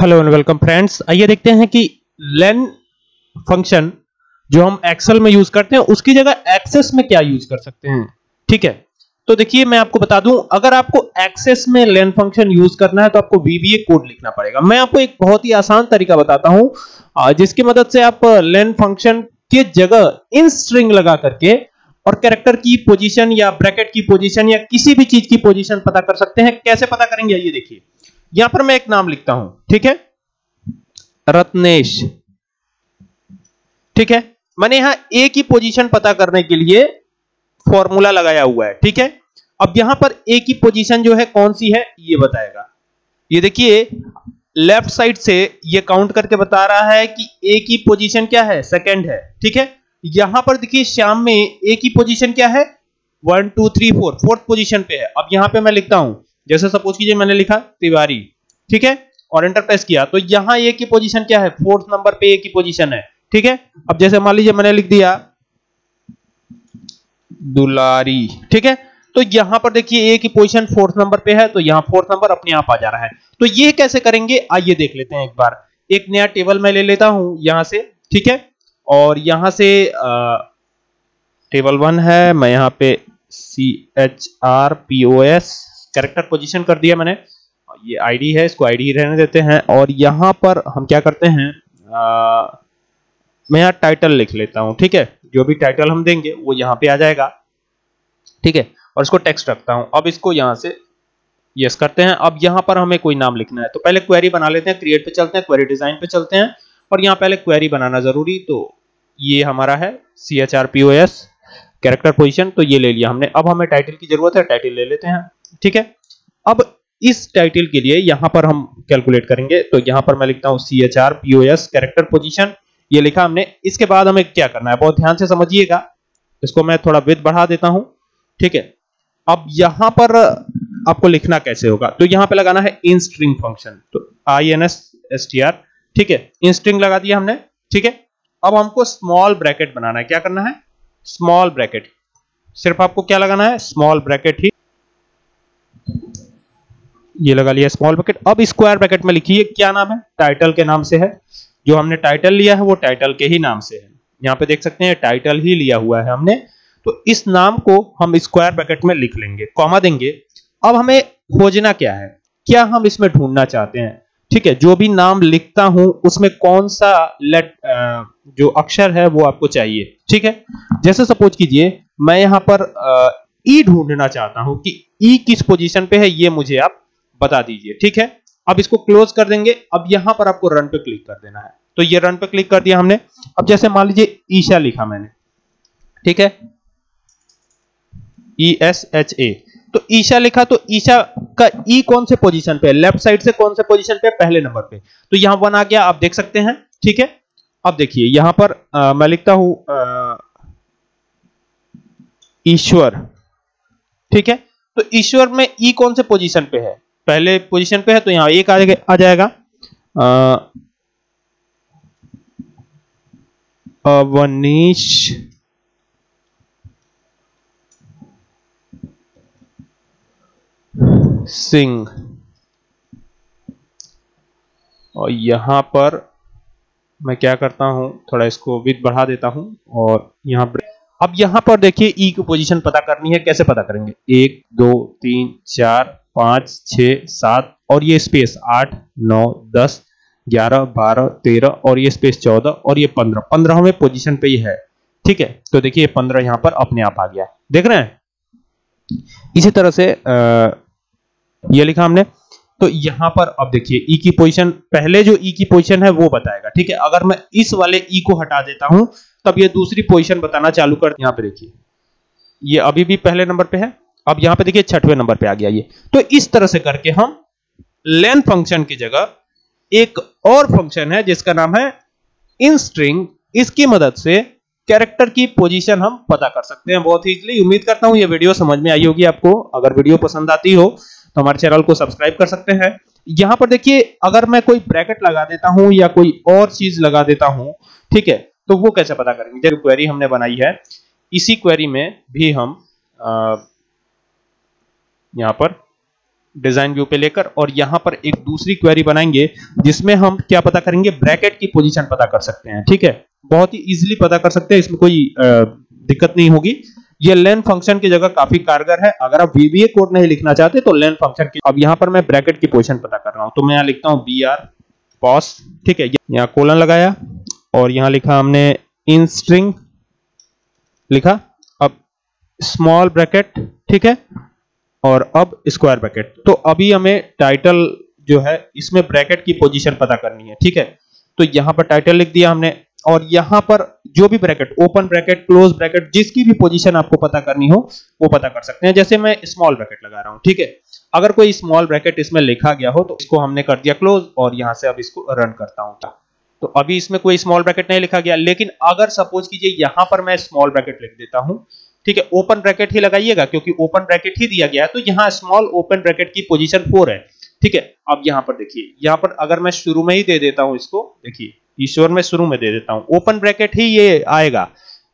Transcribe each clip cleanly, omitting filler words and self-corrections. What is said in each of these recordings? Hello and welcome friends, आइए देखते हैं कि लेन फंक्शन जो हम एक्सेल में यूज करते हैं उसकी जगह एक्सेस में क्या यूज कर सकते हैं। ठीक है, तो देखिए मैं आपको बता दूं, अगर आपको एक्सेस में लेन फंक्शन यूज करना है तो आपको VBA कोड लिखना पड़ेगा। मैं आपको एक बहुत ही आसान तरीका बताता हूं जिसकी मदद से आप लेन फंक्शन की जगह इन स्ट्रिंग लगा करके और कैरेक्टर की पोजीशन या ब्रैकेट की पोजीशन या किसी भी चीज की पोजीशन पता कर सकते हैं। कैसे पता करेंगे, ये देखिए यहां पर मैं एक नाम लिखता हूं, ठीक है, रत्नेश। ठीक है, मैंने यहां ए की पोजीशन पता करने के लिए फॉर्मूला लगाया हुआ है। ठीक है, अब यहां पर ए की पोजीशन जो है कौन सी है ये बताएगा। ये देखिए लेफ्ट साइड से ये काउंट करके बता रहा है कि ए की पोजीशन क्या है, सेकंड है। ठीक है, यहां पर देखिए श्याम में ए की पोजीशन क्या है, 1 2 3 4, फोर्थ पोजीशन पे है। अब यहां पे मैं लिखता हूं, जैसे सपोज कीजिए मैंने लिखा तिवारी, ठीक है, और एंटर प्रेस किया तो यहां ए की पोजीशन क्या है, फोर्थ नंबर पे ए की पोजीशन है। ठीक है, अब जैसे मान लीजिए मैंने लिख दिया दुलारी, ठीक है, तो यहां पर देखिए ए की पोजीशन फोर्थ नंबर पे है तो यहां फोर्थ नंबर अपने आप आ जा रहा है। तो ये कैसे करेंगे, आइए देख लेते हैं एक बार। एक नया टेबल मैं ले लेता हूं यहां से, ठीक है, और यहां से टेबल 1 है, मैं यहां पे CHRPOS कैरेक्टर पोजीशन कर दिया मैंने। ये आईडी है, इसको आईडी रहने देते हैं। और यहां पर हम क्या करते हैं, मैं यहां टाइटल लिख लेता हूं। ठीक है, जो भी टाइटल हम देंगे वो यहां पे आ जाएगा। ठीक है, और इसको टेक्स्ट रखता हूं। अब इसको यहां से यस करते हैं। अब यहां पर हमें कोई नाम लिखना है तो पहले क्वेरी बना लेते हैं। क्रिएट पे चलते हैं, क्वेरी डिजाइन पे चलते हैं, और यहां पहले क्वेरी बनाना जरूरी। तो ये हमारा है CHRPOS कैरेक्टर पोजीशन, तो ये ले लिया हमने। अब हमें टाइटल की जरूरत है, टाइटल ले लेते हैं। ठीक है, अब इस टाइटल के लिए यहां पर हम कैलकुलेट करेंगे। तो यहां पर मैं लिखता हूं CHRPOS कैरेक्टर पोजीशन, ये लिखा हमने। इसके बाद हमें क्या करना है, बहुत ध्यान से समझिएगा। इसको मैं थोड़ा विड्थ बढ़ा देता हूं। ठीक है, अब यहां पर आपको लिखना कैसे होगा, तो यहां पे लगाना है INSTRING फंक्शन, तो INSTR। ठीक है, INSTRING लगा दिया हमने। ठीक है, अब हमको स्मॉल ब्रैकेट बनाना है। क्या करना है, स्मॉल ब्रैकेट। सिर्फ आपको क्या लगाना है, स्मॉल ब्रैकेट ही। ये लगा लिया स्मॉल ब्रैकेट। अब स्क्वायर ब्रैकेट में लिखिए क्या नाम है, टाइटल के नाम से है। जो हमने टाइटल लिया है वो टाइटल के ही नाम से है। यहाँ पे देख सकते हैं टाइटल ही लिया हुआ है हमने, तो इस नाम को हम स्क्वायर ब्रैकेट में लिख लेंगे, कॉमा देंगे। अब हमें खोजना क्या है, क्या हम इसमें ढूंढना चाहते हैं। ठीक है, जो भी नाम लिखता हूं उसमें कौन सा जो अक्षर है वो आपको चाहिए। ठीक है, जैसे सपोज कीजिए मैं यहाँ पर ई ढूंढना चाहता हूं कि ई किस पोजीशन पे है, ये मुझे आप बता दीजिए। ठीक है, अब इसको क्लोज कर देंगे। अब यहां पर आपको रन पे क्लिक कर देना है, तो ये रन पे क्लिक कर दिया हमने। अब जैसे मान लीजिए ईशा लिखा मैंने, ठीक है, ESHA, तो ईशा लिखा। तो ईशा का ई कौन से पोजीशन पे है, लेफ्ट साइड से कौन से पोजीशन पे, पहले नंबर पे, तो यहां 1 आ गया, आप देख सकते हैं। ठीक है, अब देखिए यहां पर मैं लिखता हूं ईश्वर। ठीक है, तो ईश्वर में ई कौन से पोजीशन पे है, पहले पोजीशन पे है, तो यहां 1 आ जाएगा। अवनीश, सिंह, और यहां पर मैं क्या करता हूं, थोड़ा इसको विड्थ बढ़ा देता हूं। और यहां अब यहां पर देखिए ई की पोजीशन पता करनी है। कैसे पता करेंगे, 1 2 3 4 5 6 7, और ये स्पेस 8 9 10 11 12 13, और ये स्पेस 14, और ये 15 में पोजीशन पे ही है। ठीक है, तो देखिए 15 यहां पर अपने आप आ गया, देख रहे हैं। इसी तरह से ये लिखा हमने, तो यहां पर अब देखिए ई की पोजीशन, पहले जो ई की पोजीशन है वो बताएगा। ठीक है, अगर मैं इस वाले ई को हटा देता हूं तब ये दूसरी पोजीशन बताना चालू कर। यहां पे देखिए ये अभी भी पहले नंबर पे है, अब यहां पे देखिए 6वें नंबर पे आ गया ये। तो इस तरह से करके हम लेन फंक्शन की जगह एक और फंक्शन है जिसका नाम है INSTRING, इसकी मदद से कैरेक्टर की पोजीशन हम पता कर सकते हैं बहुत इजीली। उम्मीद करता हूं ये वीडियो समझ में आई होगी आपको। अगर वीडियो पसंद आती हो तो हमारे चैनल को सब्सक्राइब कर सकते हैं। यहां पर देखिए अगर मैं कोई ब्रैकेट लगा देता हूं या कोई और चीज लगा देता हूं, ठीक है, तो वो कैसे पता करेंगे। जो क्वेरी हमने बनाई है इसी क्वेरी में भी हम यहां पर डिजाइन व्यू पे लेकर, और यहां पर एक दूसरी क्वेरी बनाएंगे जिसमें हम क्या पता करेंगे, ब्रैकेट की पोजीशन पता कर सकते हैं। ठीक है, बहुत ही इजीली पता कर सकते हैं, इसमें कोई दिक्कत नहीं होगी। ये लेन फंक्शन की जगह काफी कारगर है। अगर आप वीबीए कोड नहीं लिखना चाहते तो लेन फंक्शन की, अब यहां पर मैं ब्रैकेट की पोजीशन पता कर रहा हूं तो मैं यहां लिखता हूं CHRPOS। ठीक है, यहां कोलन लगाया और यहां लिखा हमने INSTRING लिखा, अब स्मॉल ब्रैकेट, ठीक है, और अब स्क्वायर ब्रैकेट। तो अभी हमें टाइटल जो है इसमें ब्रैकेट की पोजीशन पता करनी है। ठीक है, तो यहां पर टाइटल लिख दिया हमने, और यहां पर जो भी bracket, open bracket, close bracket, जिसकी भी पोजीशन आपको पता करनी हो वो पता कर सकते हैं। जैसे मैं स्मॉल ब्रैकेट लगा रहा हूं, ठीक है, अगर कोई स्मॉल ब्रैकेट इसमें लिखा गया हो तो इसको हमने कर दिया क्लोज, और यहां से अब इसको रन करता हूं। तो अभी इसमें कोई स्मॉल ब्रैकेट नहीं लिखा गया, लेकिन अगर सपोज कीजिए यहां पर मैं स्मॉल ब्रैकेट लिख देता हूं, ठीक है, ओपन ब्रैकेट ही लगाइएगा क्योंकि ओपन ब्रैकेट ही दिया गया है, तो यहाँ स्मॉल ओपन ब्रैकेट की पोजीशन 4 है। ठीक है, अब यहाँ पर देखिए, यहाँ पर अगर मैं शुरू में ही दे देता हूँ इसको, देखिए ईश्वर में शुरू में दे देता हूँ, ओपन ब्रैकेट ही ये आएगा,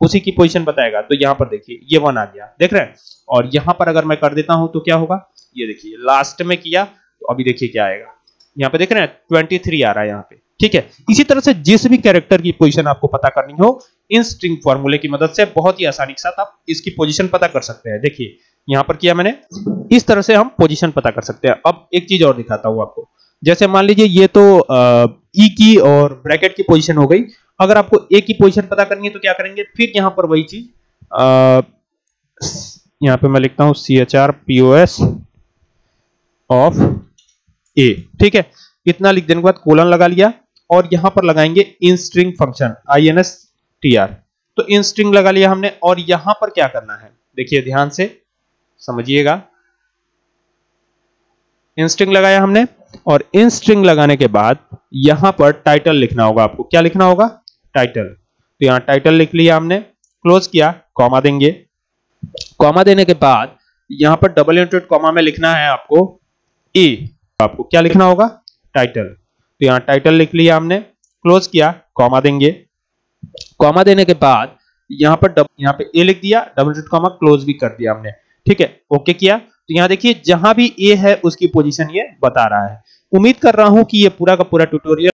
उसी की पोजीशन बताएगा। तो यहाँ पर देखिए ये 1 आ गया, देख रहे हैं, और यहाँ पर अगर मैं कर देता हूँ तो क्या होगा, ये देखिए लास्ट में किया तो अभी देखिए क्या आएगा, यहाँ पे देख रहे हैं 23 आ रहा है यहाँ पे। ठीक है, इसी तरह से जिस भी कैरेक्टर की पोजीशन आपको पता करनी हो, इन स्ट्रिंग फॉर्मूले की मदद से बहुत ही आसानी के साथ आप इसकी पोजीशन पता कर सकते हैं। देखिए यहां पर किया मैंने, इस तरह से हम पोजीशन पता कर सकते हैं। अब एक चीज और दिखाता हूं आपको, जैसे मान लीजिए ये तो ई की और ब्रैकेट की पोजीशन हो गई, अगर आपको ए की पोजीशन पता करनी है तो क्या करेंगे, फिर यहां पर वही चीज, यहां पे मैं लिखता हूं CHRPOS ऑफ ए। ठीक है, इतना लिख देने के बाद कोलन लगा लिया, और यहां पर लगाएंगे INSTRING फंक्शन, INSTR, तो INSTRING लगा लिया हमने। और यहां पर क्या करना है, देखिए ध्यान से समझिएगा, INSTRING लगाया हमने, और INSTRING लगाने के बाद यहां पर टाइटल लिखना होगा आपको। क्या लिखना होगा, टाइटल। तो यहां टाइटल लिख लिया हमने, क्लोज किया, कॉमा देंगे, कॉमा देने के बाद यहां पर डबल इंटरेट कॉमा में लिखना है आपको ए, आपको क्या लिखना होगा, टाइटल। तो यहां टाइटल लिख लिया हमने, क्लोज किया, कॉमा देंगे, कॉमा देने के बाद यहां पर यहां पे ए लिख दिया, डबल डॉट कॉमा, क्लोज भी कर दिया हमने। ठीक है, ओके किया, तो यहां देखिए जहां भी ए है उसकी पोजीशन ये बता रहा है। उम्मीद कर रहा हूं कि ये पूरा का पूरा ट्यूटोरियल